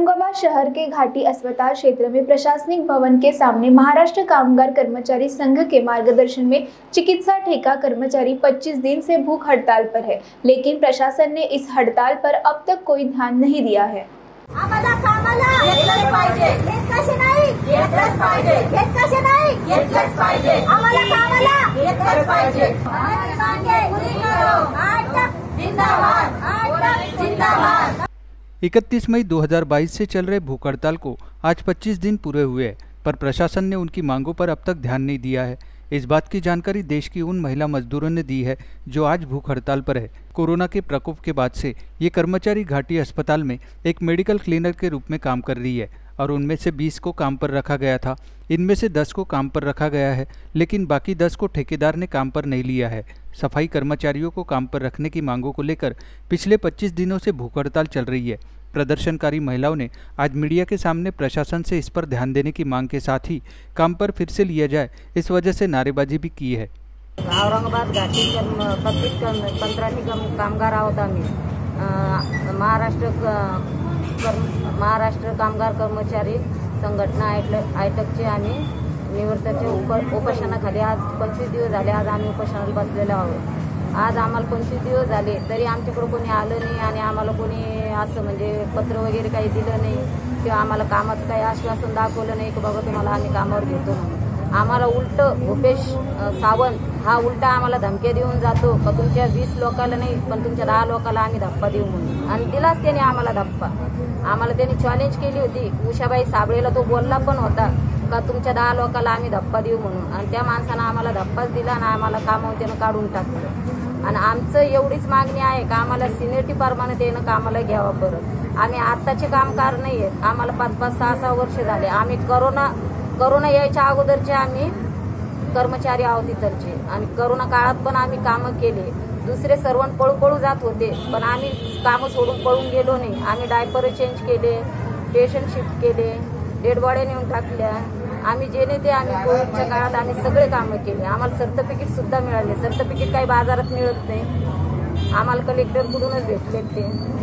औरंगाबाद शहर के घाटी अस्पताल क्षेत्र में प्रशासनिक भवन के सामने महाराष्ट्र कामगार कर्मचारी संघ के मार्गदर्शन में चिकित्सा ठेका कर्मचारी 25 दिन से भूख हड़ताल पर है, लेकिन प्रशासन ने इस हड़ताल पर अब तक कोई ध्यान नहीं दिया है। आम्हाला 31 मई 2022 से चल रहे भूख हड़ताल को आज 25 दिन पूरे हुए हैं, पर प्रशासन ने उनकी मांगों पर अब तक ध्यान नहीं दिया है। इस बात की जानकारी देश की उन महिला मजदूरों ने दी है जो आज भूख हड़ताल पर है। कोरोना के प्रकोप के बाद से ये कर्मचारी घाटी अस्पताल में एक मेडिकल क्लीनर के रूप में काम कर रही है और उनमें से 20 को काम पर रखा गया था। इनमें से 10 को काम पर रखा गया है, लेकिन बाकी 10 को ठेकेदार ने काम पर नहीं लिया है। सफाई कर्मचारियों को काम पर रखने की मांगों को लेकर पिछले 25 दिनों से भूख हड़ताल चल रही है। प्रदर्शनकारी महिलाओं ने आज मीडिया के सामने प्रशासन से इस पर ध्यान देने की मांग के साथ ही काम पर फिर से लिया जाए, इस वजह से नारेबाजी भी की है। औरंगाबाद घाटी कामगार आहोत आम्ही महाराष्ट्र कामगार कर्मचारी संघटना आयटकचे आणि निवर्तचे उपोषणाखाली आज 25 दिवस झाले। आज आम्ही उपोषणाला बसलेलो आहोत। आज आम्हाला 25 दिवस झाले तरी आमच्याकडे कोणी आलं नाही आणि आम्हाला कोणी असं म्हणजे पत्र वगैरे काही दिलं नाही किंवा आम्हाला कामाचं काही आश्वासन दाखवलं नाही की बाबा तुम्हाला आम्ही कामावर घेतो म्हणून। आम्हाला उलट भूपेश सावंत हा उलटा आम्हाला धमक्या देऊन जातो की तुमच्या 20 लोकांना नाही पण तुमच्या 10 लोकांना आम्ही धप्पा देऊ म्हणून, आणि दिलाच त्याने आम्हाला धप्पा। आम्हाला त्यांनी चॅलेंज केली होती, उषाबाई साबलेला तो बोलला पण होता का तुमच्या 10 लोकांना आम्ही धप्पा देऊ म्हणून, आणि त्या माणसानं आम्हाला धप्पाच दिला आणि आम्हाला कामावर त्यानं काढून टाकलं। आणि आमचं एवढीच मागणी आहे का आम्हाला सिनियरिटी परमाने देणं, कामाला घ्यावा परत। आम्ही आत्ताचे कामगार नाही आहेत, आम्हाला 5-5, 6-6 वर्ष झाले। आम्ही कोरोना यायच्या अगोदरचे आम्ही कर्मचारी आहोत इतरचे, आणि कोरोना काळात पण आम्ही कामं केले। दुसरे सर्व पळू जात होते पण आम्ही काम सोडून पळून गेलो नाही। आम्ही डायपर चेंज केले, पेशंट शिफ्ट केले, डेड बॉडी नेऊन टाकल्या। आम्ही जेने ते आम्ही कोविडच्या काळात आम्ही सगळे कामं केले। आम्हाला सर्टिफिकेट सुद्धा मिळाले, सर्टिफिकेट काही बाजारात मिळत नाही, आम्हाला कलेक्टरकडूनच भेटले ते।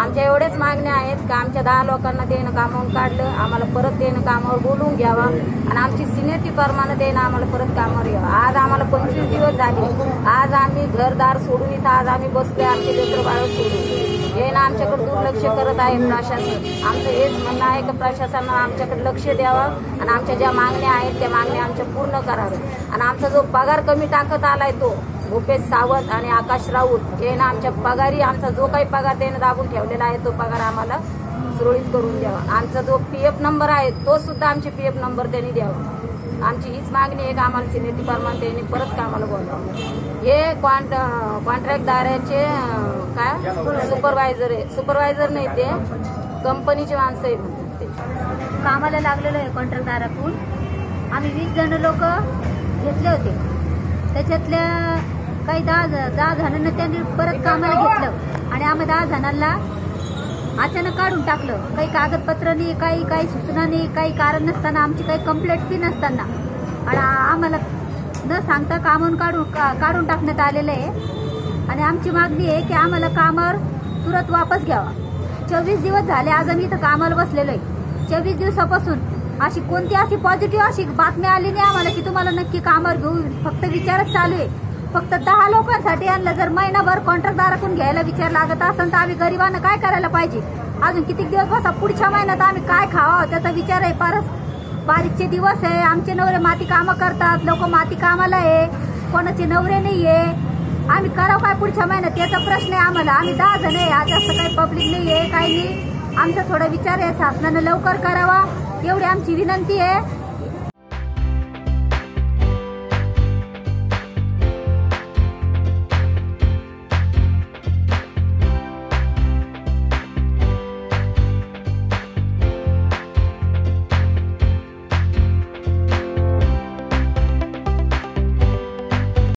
आमच्या एवढ्याच मागण्या आहेत की आमच्या 10 लोकांना देणं कामावरून काढलं, आम्हाला परत देणं कामावर बोलवून घ्यावा आणि आमची सिनियरिटी परमाने देणं, आम्हाला परत कामावर यावं। आज आम्हाला 25 दिवस झाले, आज आम्ही घरदार सोडून इथं आज आम्ही बसले, आमचे लेकरं बाळ सोडून। हे ना आमच्याकडे दुर्लक्ष करत आहे प्रशासन। आमचं हेच म्हणणं आहे की प्रशासनानं आमच्याकडे लक्ष द्यावं आणि आमच्या ज्या मागण्या आहेत त्या मागण्या आमच्या पूर्ण कराव्यात। आणि आमचा जो पगार कमी टाकत आलाय तो भूपेश सावंत आणि आकाश राउत यांना आमच्या पगारी आमचा जो काही पगार त्यांना दाबून ठेवलेला आहे तो पगार आम्हाला सुरळीत करून द्यावा। आमचा जो PF नंबर आहे तो सुद्धा आमचे PF नंबर त्यांनी द्यावा। आमची हीच मागणी आहे की आम्हाला सिनियरिटी परमाने त्यांनी परत कामाला बोलवावं। हे कॉन्ट्रॅक्टदाराचे काय सुपरवायझर आहे, सुपरवायझर नाही ते कंपनीचे माणसं आहे, कामाला लागलेलं आहे कॉन्ट्रॅक्टदाराकडून। आम्ही 20 जण लोक घेतले होते, त्याच्यातल्या काही 10 जणांना त्यांनी परत कामाला घेतलं आणि आम्ही 10 जणांना अचानक काढून टाकलं। काही कागदपत्र नाही, काही सूचना नाही, काही कारण नसताना, आमची काही कंप्लेंट बी नसताना आणि आम्हाला न सांगता कामावरून काढून टाकण्यात आलेलं आहे। आणि आमची मागणी आहे की आम्हाला कामावर तुरंत वापस घ्यावा। 24 दिवस झाले आज आम्ही इथं कामाला बसलेलो आहे। 24 दिवसापासून अशी कोणती अशी पॉझिटिव्ह अशी बातमी आली नाही आम्हाला की तुम्हाला नक्की कामावर घेऊ। फक्त विचारच चालू आहे, फक्त 10 लोकांसाठी यांना जर महिनाभर कॉन्ट्रॅक्टदाराकडून घ्यायला विचार लागत असेल तर आम्ही गरिबांना काय करायला पाहिजे? अजून किती दिवस बसा, पुढच्या महिन्यात आम्ही काय खावा त्याचा विचार आहे। परत बारीकचे दिवस आहे, आमचे नवरे माती कामं करतात, लोक माती कामाला आहे, कोणाचे नवरे नाही आहे। आम्ही करावं काय पुढच्या महिन्यात याचा प्रश्न आहे आम्हाला। आम्ही 10 जण आहे, आज असं काही पब्लिक नाही आहे, काही नाही। आमचा थोडा विचार आहे, शासनानं लवकर करावा एवढी आमची विनंती आहे।